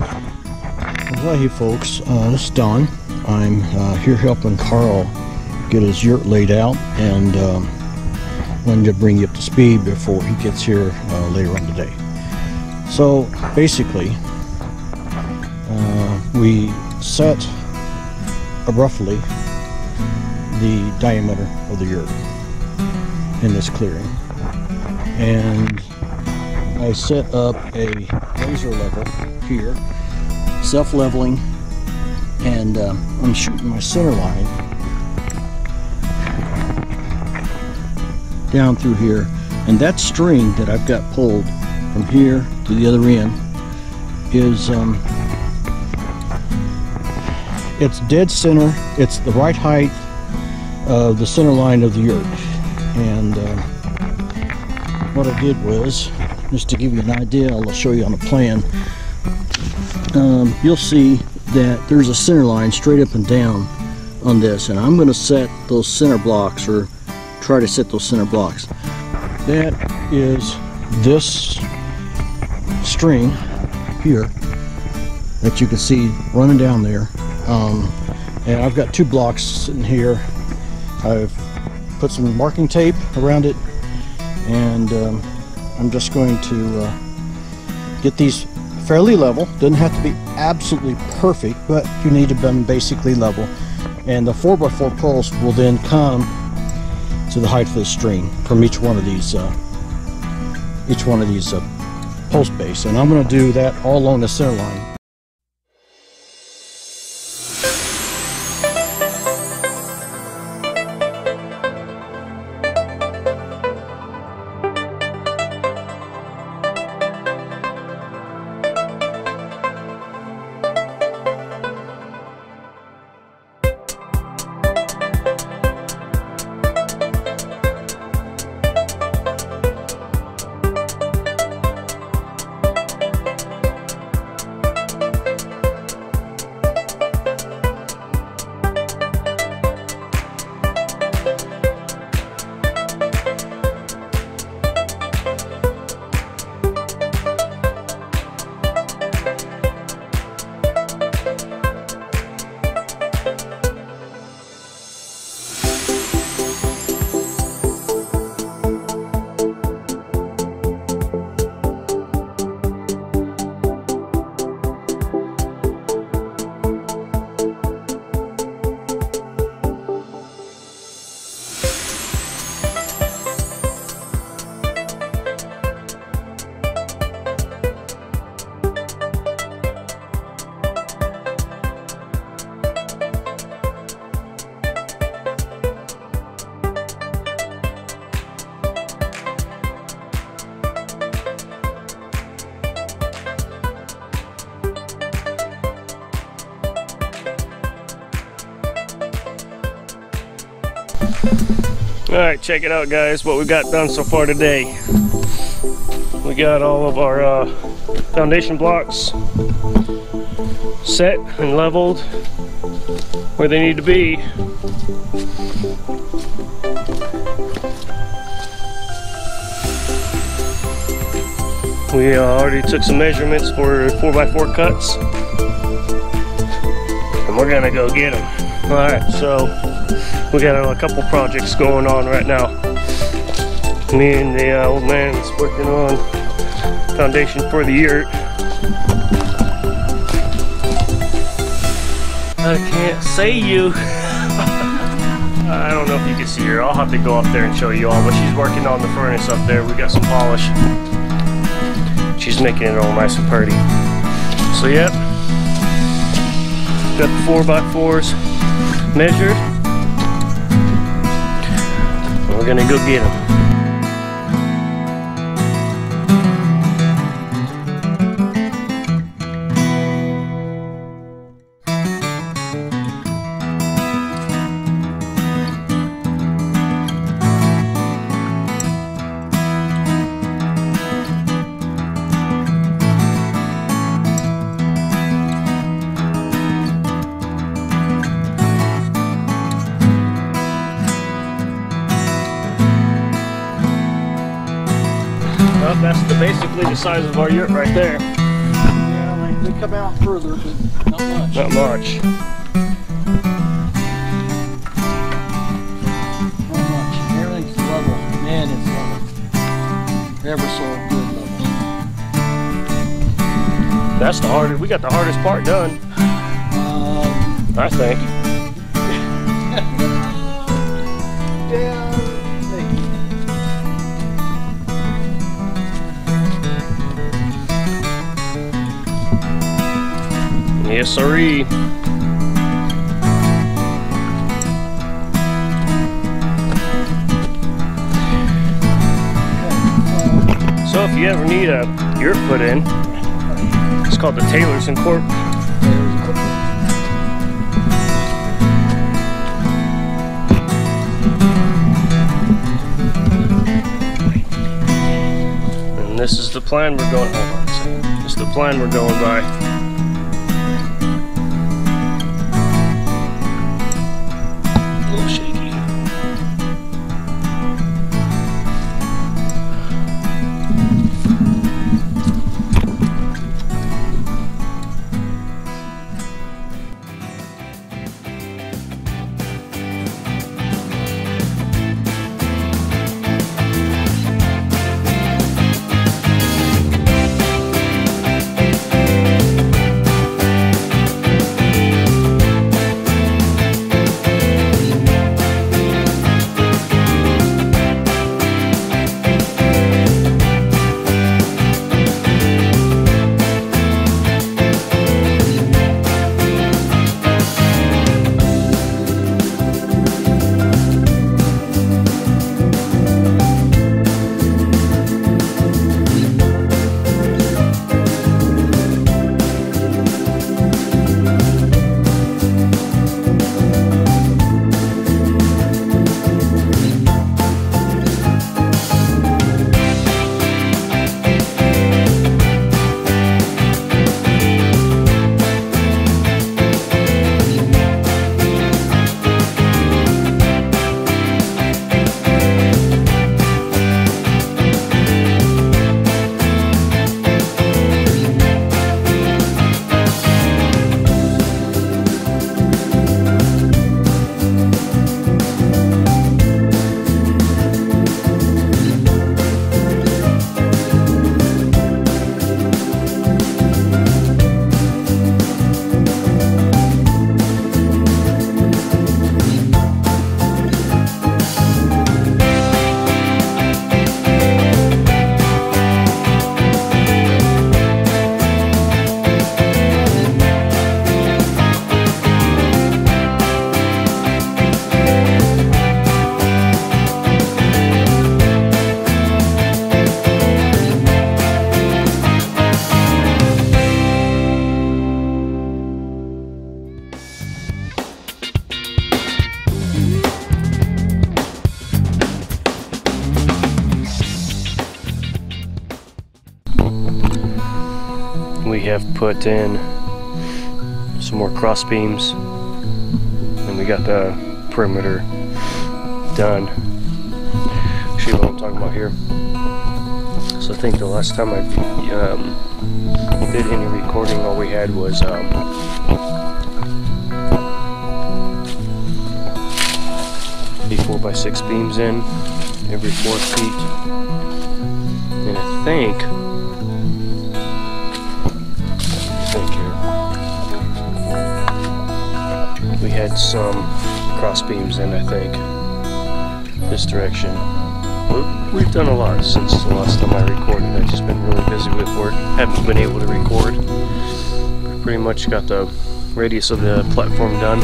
Well, hey folks, this is Don. I'm here helping Carl get his yurt laid out, and wanted to bring you up to speed before he gets here later on today. So basically, we set roughly the diameter of the yurt in this clearing, and I set up a laser level here, self-leveling, and I'm shooting my center line down through here, and that string that I've got pulled from here to the other end is it's dead center. It's the right height of the center line of the yurt. And what I did was, just to give you an idea, I'll show you on a plan. You'll see that there's a center line straight up and down on this, and I'm going to set those center blocks, or try to set those center blocks. That is this string here that you can see running down there. And I've got two blocks sitting here. I've put some marking tape around it, and I'm just going to get these fairly level. Doesn't have to be absolutely perfect, but you need them basically level, and the 4x4 posts will then come to the height of the string from each one of these post base, and I'm going to do that all along the center line. Alright, check it out guys, what we got done so far today. We got all of our foundation blocks set and leveled where they need to be. We already took some measurements for 4x4 cuts, and we're gonna go get them. Alright, so we got a couple projects going on right now. Me and the old man is working on foundation for the yurt. I can't see you. I don't know if you can see her. I'll have to go up there and show you all, but she's working on the furnace up there. We got some polish. She's making it all nice and pretty. So yep, got the 4x4s measured. We're gonna go get them. That's basically the size of our yurt right there. Yeah, like, look come out further, but not much. Not much. Not much. Everything's level. Man, it's level. Ever so good level. That's the hardest. We got the hardest part done. I think. Yeah. Yes, sirree. So if you ever need a Yurt put in, it's called the Taylor's Incorporated. And this is the plan we're going by. This is the plan we're going by. We have put in some more cross beams, and we got the perimeter done. See what I'm talking about here. So I think the last time I did any recording, all we had was the 4x6 beams in every 4 feet, and I think. We had some cross beams in, I think, this direction. We've done a lot since the last time I recorded. I've just been really busy with work. Haven't been able to record. We pretty much got the radius of the platform done.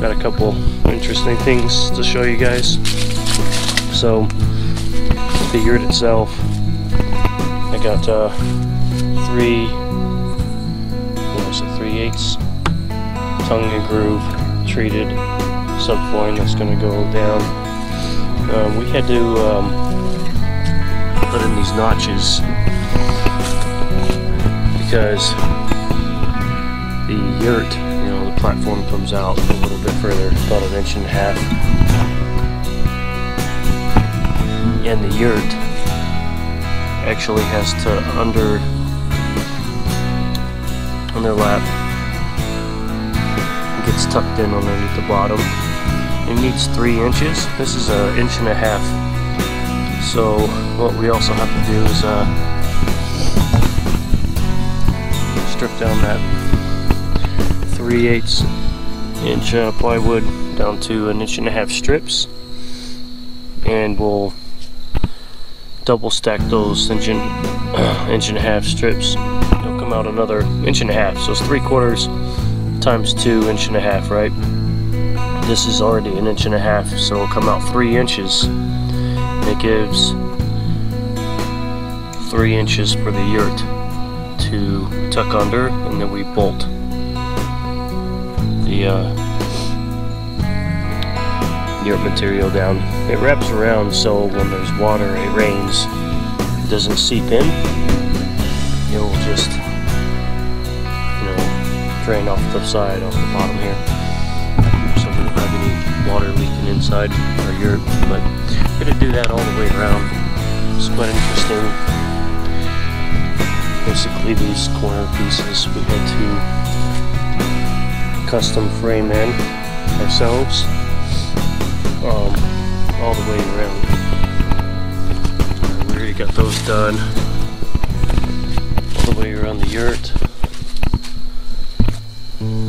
Got a couple interesting things to show you guys. So, the Yurt itself, I got 3/8 tongue and groove treated subfloor that's going to go down. We had to put in these notches because the Yurt, you know, the platform comes out a little bit further, about 1.5 inches, and the Yurt actually has to under on their lap. It gets tucked in underneath the bottom. It needs 3 inches. This is 1.5 inches. So what we also have to do is strip down that 3/8 inch plywood down to 1.5 inch strips, and we'll double stack those inch and a half strips. It'll come out another 1.5 inches, so it's 3/4 times 2 1.5 inches, right? This is already 1.5 inches, so it'll come out 3 inches. It gives 3 inches for the yurt to tuck under, and then we bolt the yurt material down. It wraps around, so when there's water, it rains, it doesn't seep in. It will just, drain off the side, off the bottom here. So we don't have any water leaking inside our yurt, but we're going to do that all the way around. It's quite interesting. Basically, these corner pieces we had to custom frame in ourselves. All the way around. We already got those done. All the way around the yurt.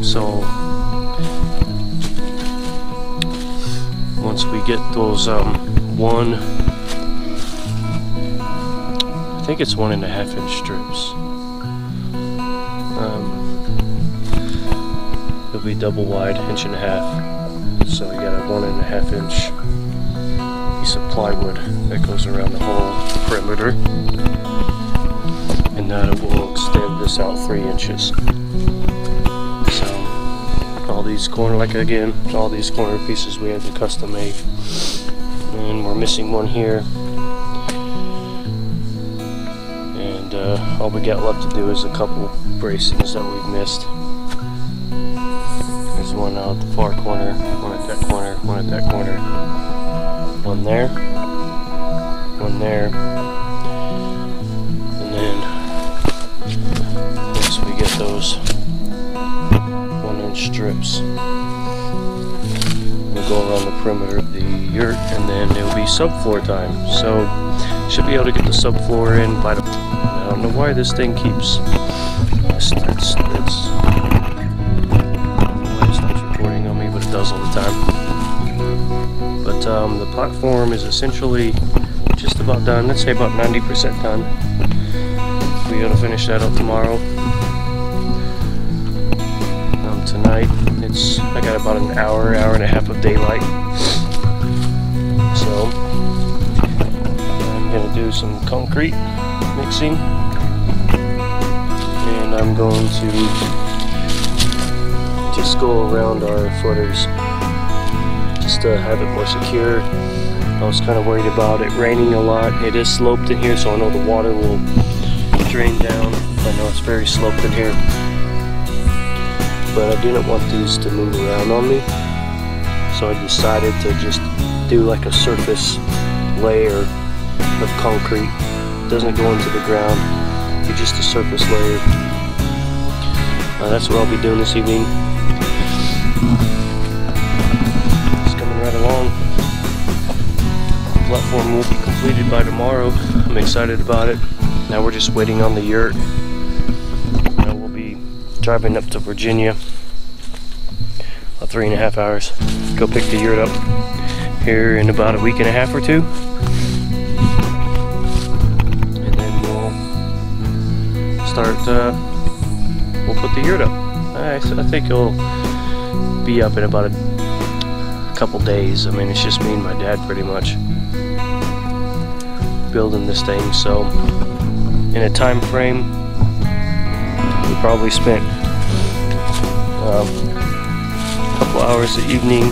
So once we get those 1.5 inch strips, it'll be double wide, 1.5 inches. So we got a 1.5 inch piece of plywood that goes around the whole perimeter, and that will extend this out 3 inches. So all these corner pieces we had to custom make, and we're missing one here, and all we got left to do is a couple bracings that we've missed. One out the far corner, one at that corner, one at that corner, one there, one there, and then once we get those 1 inch strips, we'll go around the perimeter of the yurt, and then it'll be subfloor time. So should be able to get the subfloor in by the... I don't know why this thing keeps... the platform is essentially just about done. Let's say about 90% done. We gotta finish that up tomorrow. Tonight, I got about an hour, 1.5 hours of daylight. So I'm gonna do some concrete mixing, and I'm going to just go around our footers, just to have it more secure. I was kind of worried about it raining a lot. It is sloped in here, so I know the water will drain down. I know it's very sloped in here, but I didn't want these to move around on me, so I decided to just do like a surface layer of concrete. It doesn't go into the ground, it's just a surface layer. That's what I'll be doing this evening. The platform will be completed by tomorrow. I'm excited about it. Now we're just waiting on the yurt. Now we'll be driving up to Virginia about 3.5 hours. Go pick the yurt up here in about a 1.5 weeks or two, and then we'll start. We'll put the yurt up. Alright, so I think it'll be up in about a couple days. I mean, it's just me and my dad pretty much building this thing. So in a time frame, we probably spent a couple hours an evening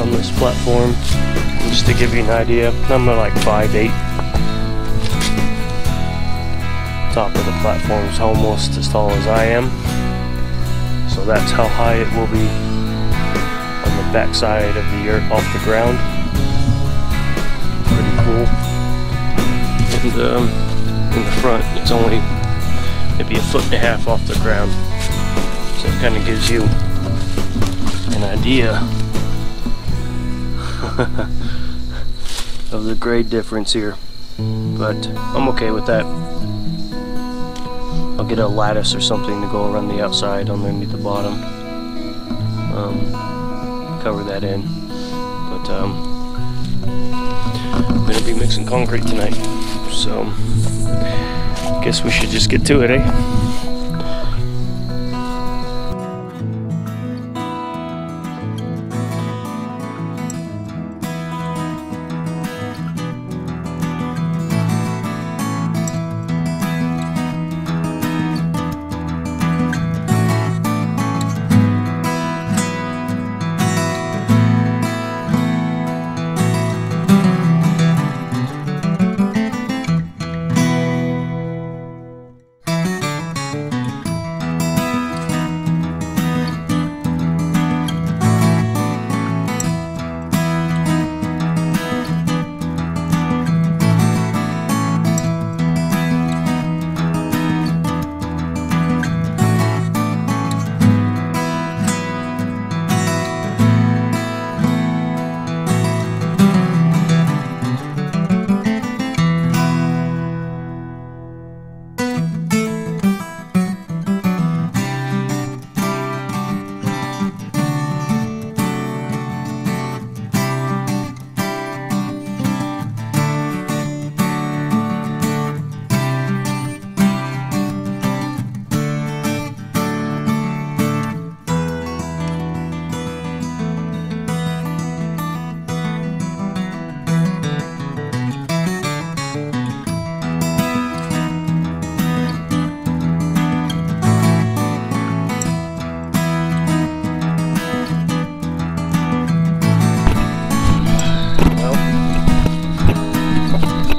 on this platform. Just to give you an idea, I'm at like 5'8". Top of the platform is almost as tall as I am, so that's how high it will be on the backside of the yurt off the ground. Pretty cool. And in the front, it's only maybe a foot and a half off the ground. So it kind of gives you an idea of the grade difference here. But I'm okay with that. I'll get a lattice or something to go around the outside underneath the bottom. Cover that in. But I'm gonna be mixing concrete tonight, so I guess we should just get to it, eh?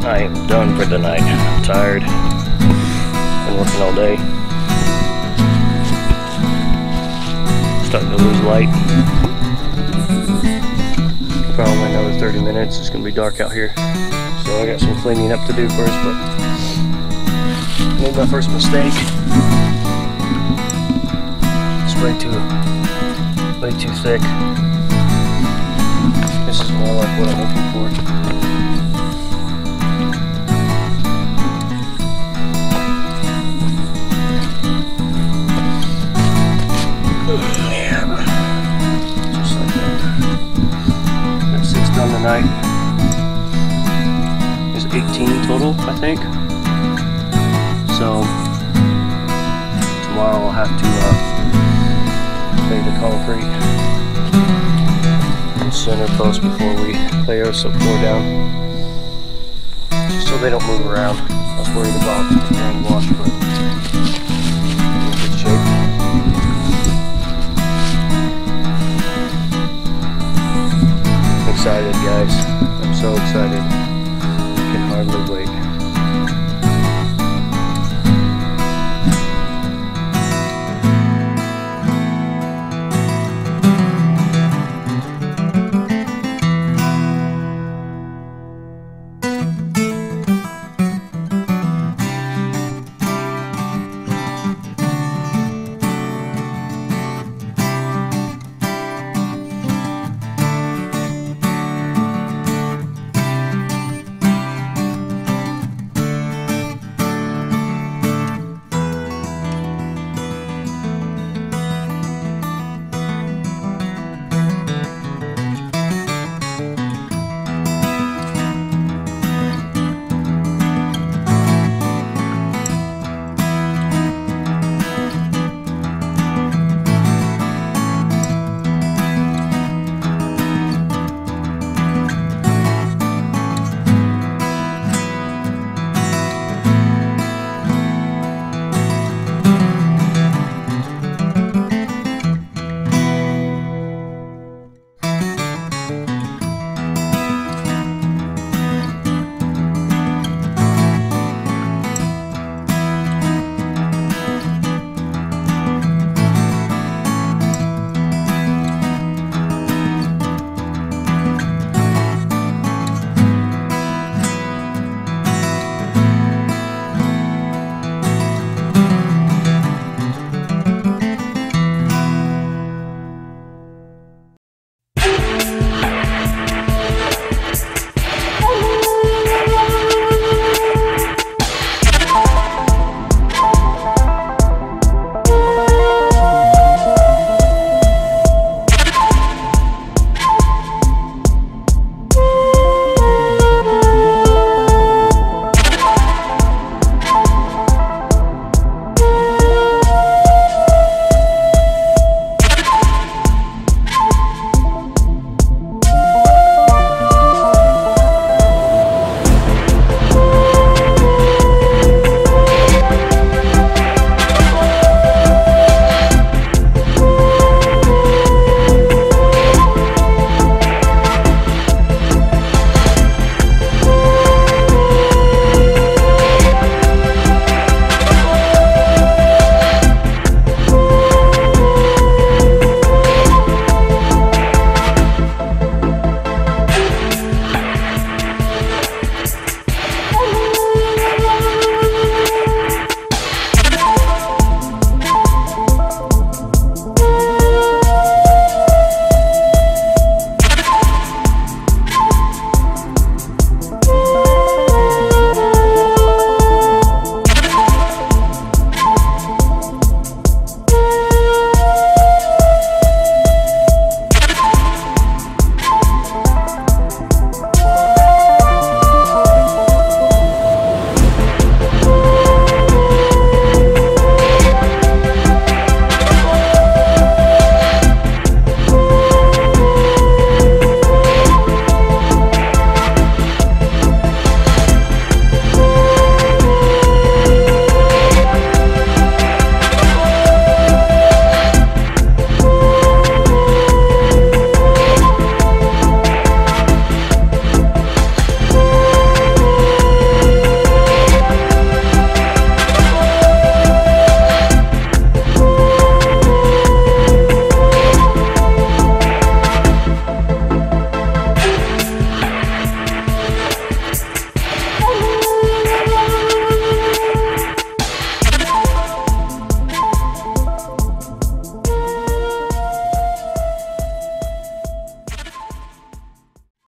I am done for the night. I'm tired. Been working all day. Starting to lose light. Probably another 30 minutes. It's gonna be dark out here. So I got some cleaning up to do first, but I made my first mistake. It's way too thick. This is more like what I'm looking for. Tonight is 18 total, I think. So tomorrow I'll have to lay the concrete and center post before we lay our floor down, just so they don't move around. I was worried about the ground wash, but